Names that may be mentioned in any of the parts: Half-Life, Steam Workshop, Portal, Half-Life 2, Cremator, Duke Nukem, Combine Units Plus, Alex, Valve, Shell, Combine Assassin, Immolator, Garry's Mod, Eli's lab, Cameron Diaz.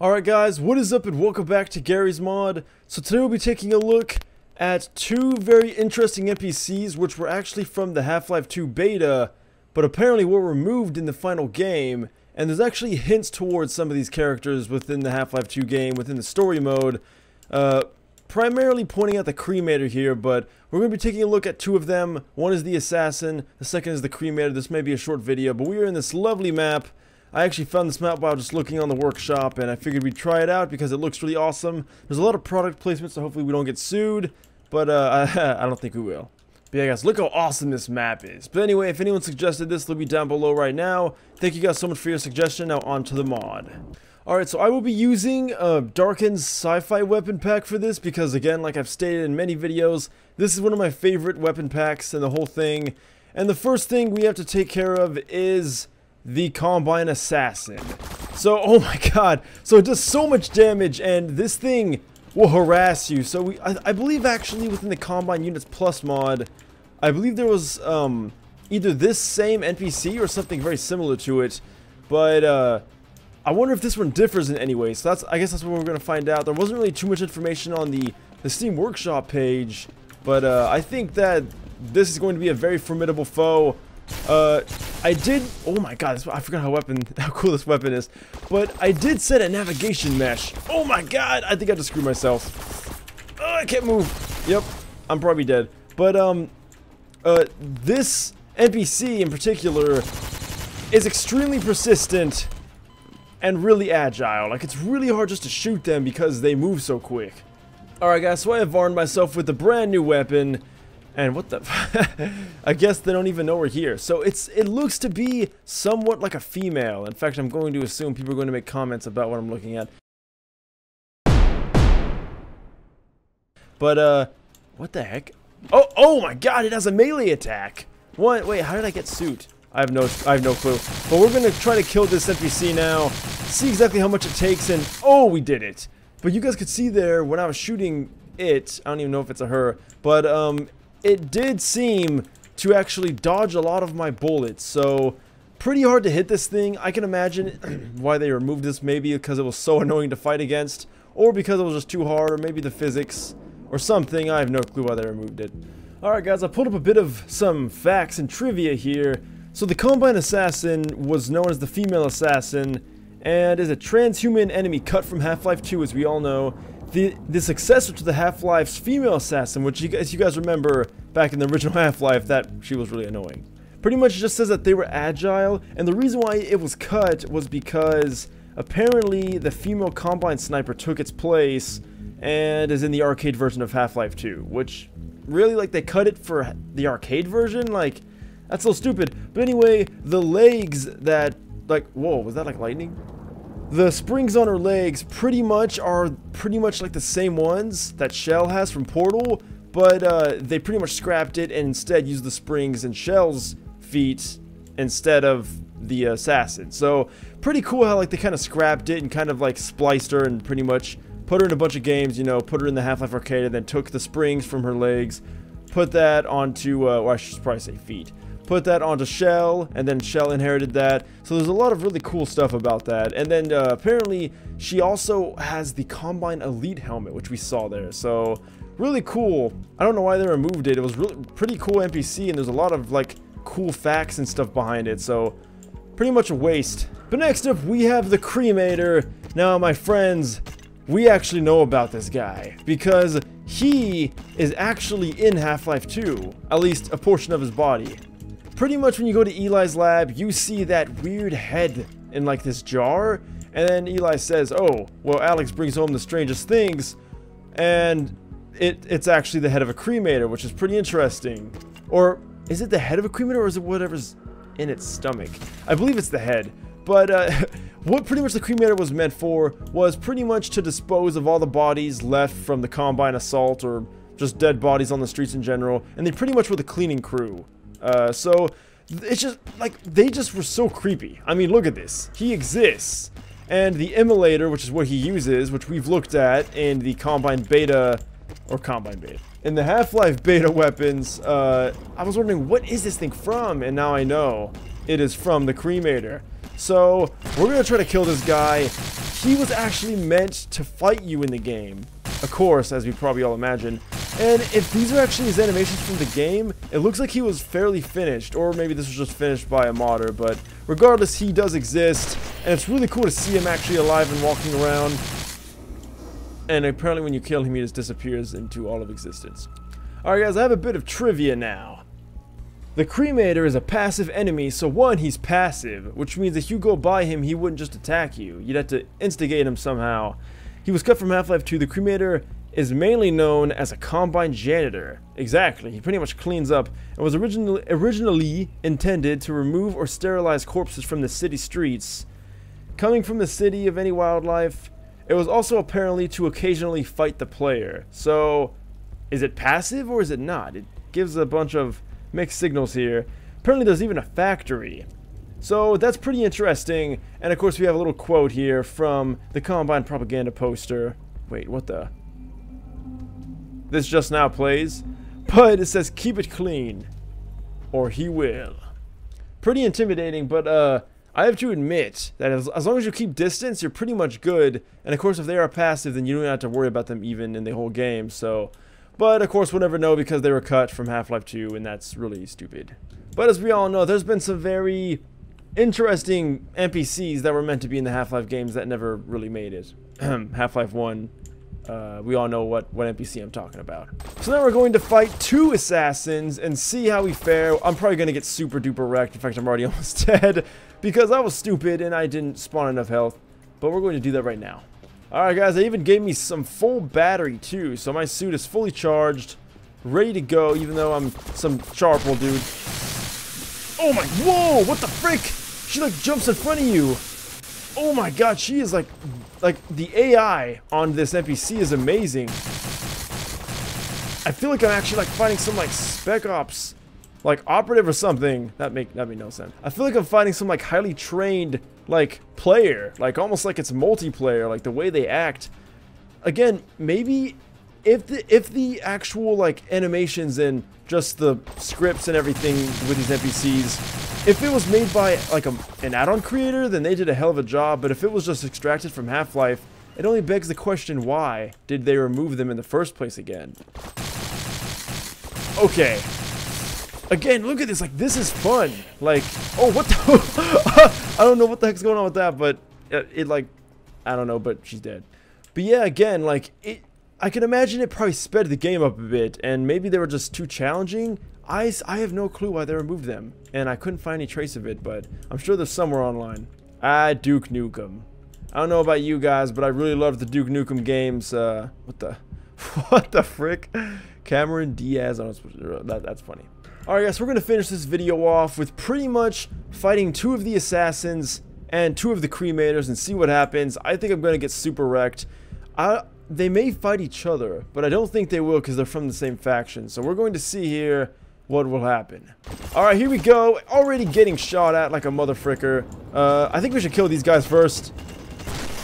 Alright guys, what is up and welcome back to Garry's Mod. So today we'll be taking a look at two very interesting NPCs which were actually from the Half-Life 2 beta, but apparently were removed in the final game, and there's actually hints towards some of these characters within the Half-Life 2 game, within the story mode, primarily pointing out the Cremator here, but we're going to be taking a look at two of them. One is the Assassin, the second is the Cremator. This may be a short video, but we are in this lovely map. I actually found this map while just looking on the workshop, and I figured we'd try it out because it looks really awesome. There's a lot of product placement, so hopefully we don't get sued, but I don't think we will. But yeah, guys, look how awesome this map is. But anyway, if anyone suggested this, they'll be down below right now. Thank you guys so much for your suggestion. Now on to the mod. Alright, so I will be using Darken's sci-fi weapon pack for this because, again, like I've stated in many videos, this is one of my favorite weapon packs in the whole thing. And the first thing we have to take care of is the Combine Assassin. So, oh my god, so it does so much damage, and this thing will harass you. So I believe actually within the Combine Units Plus mod, I believe there was either this same NPC or something very similar to it, but I wonder if this one differs in any way. So that's, I guess that's what we're gonna find out. There wasn't really too much information on the Steam Workshop page, but I think that this is going to be a very formidable foe. Oh my god, I forgot how cool this weapon is. But I did set a navigation mesh. Oh my god, I think I just screwed myself. Oh, I can't move. Yep, I'm probably dead. But, this NPC in particular is extremely persistent and really agile. Like, it's really hard just to shoot them because they move so quick. Alright guys, so I have varned myself with a brand new weapon. And what the I guess they don't even know we're here. So it looks to be somewhat like a female. In fact, I'm going to assume people are going to make comments about what I'm looking at. But what the heck? Oh my god, it has a melee attack. What? Wait, how did I get sued? I have no clue. But we're going to try to kill this NPC now. See exactly how much it takes, and oh, we did it. But you guys could see there when I was shooting it, I don't even know if it's a her, but it did seem to actually dodge a lot of my bullets, so pretty hard to hit this thing. I can imagine why they removed this, maybe because it was so annoying to fight against, or because it was just too hard, or maybe the physics, or something. I have no clue why they removed it. Alright guys, I pulled up a bit of some facts and trivia here. So the Combine Assassin was known as the Female Assassin, and is a transhuman enemy cut from Half-Life 2, as we all know. The successor to the Half-Life's Female Assassin, which you guys remember back in the original Half-Life, that she was really annoying. Pretty much just says that they were agile, and the reason why it was cut was because apparently the female Combine Sniper took its place and is in the arcade version of Half-Life 2, which really, like, they cut it for the arcade version? Like, that's so stupid. But anyway, the legs that, like, whoa, was that like lightning? The springs on her legs are pretty much like the same ones that Shell has from Portal, but they pretty much scrapped it and instead used the springs and Shell's feet instead of the Assassin. So pretty cool how, like, they kind of scrapped it and kind of like spliced her and pretty much put her in a bunch of games, you know, put her in the Half-Life arcade and then took the springs from her legs, put that onto, well, I should probably say feet. Put that onto Shell, and then Shell inherited that. So there's a lot of really cool stuff about that. And then apparently she also has the Combine Elite helmet, which we saw there. So really cool. I don't know why they removed it. It was really pretty cool NPC, and there's a lot of like cool facts and stuff behind it. So pretty much a waste. But next up we have the Cremator. Now my friends, we actually know about this guy because he is actually in Half-Life 2, at least a portion of his body. Pretty much when you go to Eli's lab, you see that weird head in like this jar, and then Eli says, oh, well, Alex brings home the strangest things, and it's actually the head of a Cremator, which is pretty interesting. Or is it the head of a Cremator, or is it whatever's in its stomach? I believe it's the head, but what pretty much the Cremator was meant for was pretty much to dispose of all the bodies left from the Combine assault, or just dead bodies on the streets in general, and they pretty much were the cleaning crew. So it's just like they just were so creepy. I mean, look at this. He exists, and the Immolator, which is what he uses, which we've looked at in the Combine beta in the Half-Life beta weapons. I was wondering, what is this thing from? And now I know it is from the Cremator. So we're gonna try to kill this guy. He was actually meant to fight you in the game, of course, as we probably all imagine. And if these are actually his animations from the game, it looks like he was fairly finished, or maybe this was just finished by a modder, but regardless, he does exist, and it's really cool to see him actually alive and walking around. And apparently when you kill him, he just disappears into all of existence. Alright guys, I have a bit of trivia now. The Cremator is a passive enemy, so one, he's passive, which means if you go by him, he wouldn't just attack you. You'd have to instigate him somehow. He was cut from Half-Life 2. The Cremator is mainly known as a Combine janitor. Exactly, he pretty much cleans up, and was originally intended to remove or sterilize corpses from the city streets. Coming from the city of any wildlife, it was also apparently to occasionally fight the player. So, is it passive or is it not? It gives a bunch of mixed signals here. Apparently there's even a factory. So that's pretty interesting. And of course we have a little quote here from the Combine propaganda poster. Wait, what the? This just now plays. But it says, keep it clean, or he will. Pretty intimidating, but I have to admit that as long as you keep distance, you're pretty much good. And of course, if they are passive, then you don't have to worry about them even in the whole game. So, but of course, we'll never know because they were cut from Half-Life 2, and that's really stupid. But as we all know, there's been some very interesting NPCs that were meant to be in the Half-Life games that never really made it. Half-Life 1, we all know what NPC I'm talking about. So now we're going to fight two assassins and see how we fare. I'm probably going to get super duper wrecked. In fact, I'm already almost dead because I was stupid and I didn't spawn enough health. But we're going to do that right now. Alright guys, they even gave me some full battery too, so my suit is fully charged, ready to go, even though I'm some charcoal dude. Oh my, whoa, what the frick? She like jumps in front of you. Oh my god, she is like the AI on this NPC is amazing. I feel like I'm actually like fighting some like Spec Ops, like operative or something. That made no sense. I feel like I'm fighting some like highly trained like player, like almost like it's multiplayer, like the way they act. Again, maybe if the actual like animations and just the scripts and everything with these NPCs, if it was made by like an add-on creator, then they did a hell of a job. But if it was just extracted from Half-Life, it only begs the question, why did they remove them in the first place again? Okay. Again, look at this, like, this is fun. Like, oh, what the, I don't know what the heck's going on with that, but it like, I don't know, but she's dead. But yeah, again, like, I can imagine it probably sped the game up a bit, and maybe they were just too challenging. I have no clue why they removed them, and I couldn't find any trace of it, but I'm sure there's somewhere online. Duke Nukem. I don't know about you guys, but I really loved the Duke Nukem games. What the frick? Cameron Diaz, I don't know, that's funny. Alright guys, so we're going to finish this video off with pretty much fighting two of the assassins and two of the Cremators and see what happens. I think I'm going to get super wrecked. They may fight each other, but I don't think they will because they're from the same faction. So we're going to see here what will happen. Alright, here we go. Already getting shot at like a motherfricker. I think we should kill these guys first.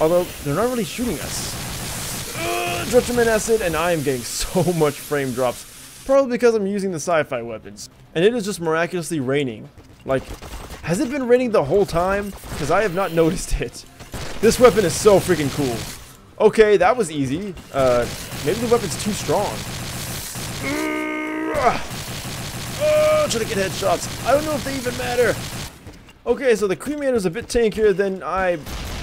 Although, they're not really shooting us. Dutchman acid, and I am getting so much frame drops. Probably because I'm using the sci-fi weapons. And it is just miraculously raining. Like, has it been raining the whole time? Because I have not noticed it. This weapon is so freaking cool. Okay, that was easy. Maybe the weapon's too strong. Oh, trying to get headshots. I don't know if they even matter. Okay, so the Cremator's a bit tankier than I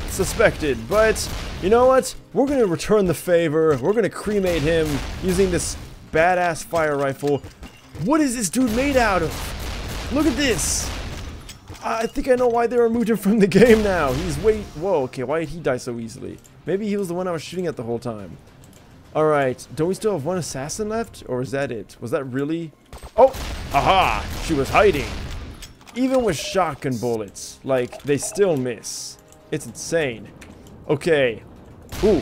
suspected, but you know what? We're going to return the favor. We're going to cremate him using this badass fire rifle. What is this dude made out of? Look at this. I think I know why they removed him from the game now. He's way, whoa, okay, why did he die so easily? Maybe he was the one I was shooting at the whole time. Alright, don't we still have one assassin left? Or is that it? Was that really? Oh, aha, she was hiding. Even with shotgun bullets, like, they still miss. It's insane. Okay. Ooh.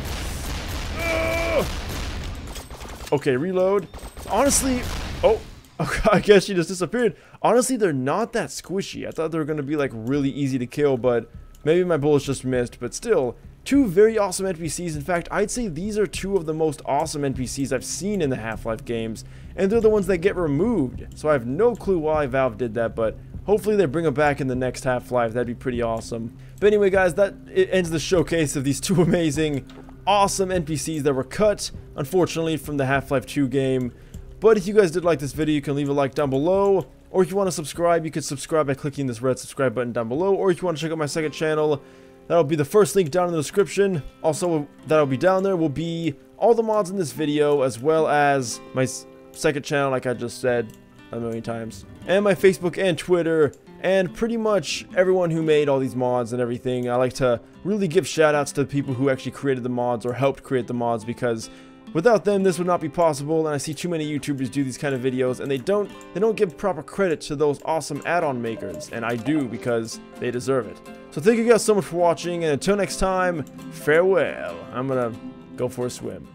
Okay, reload. Honestly, oh, I guess she just disappeared. Honestly, they're not that squishy. I thought they were going to be like really easy to kill, but maybe my bullets just missed. But still, two very awesome NPCs. In fact, I'd say these are two of the most awesome NPCs I've seen in the Half-Life games, and they're the ones that get removed. So I have no clue why Valve did that, but Hopefully they bring them back in the next Half-Life. That'd be pretty awesome. But anyway, guys, that it ends the showcase of these two amazing, awesome NPCs that were cut, unfortunately, from the Half-Life 2 game. But if you guys did like this video, you can leave a like down below. Or if you want to subscribe, you can subscribe by clicking this red subscribe button down below. Or if you want to check out my second channel, that'll be the first link down in the description. Also, that'll be down there will be all the mods in this video, as well as my second channel, like I just said a million times. And my Facebook and Twitter, and pretty much everyone who made all these mods and everything. I like to really give shout outs to the people who actually created the mods or helped create the mods, because without them, this would not be possible, and I see too many YouTubers do these kind of videos, and they don't give proper credit to those awesome add-on makers, and I do, because they deserve it. So thank you guys so much for watching, and until next time, farewell. I'm gonna go for a swim.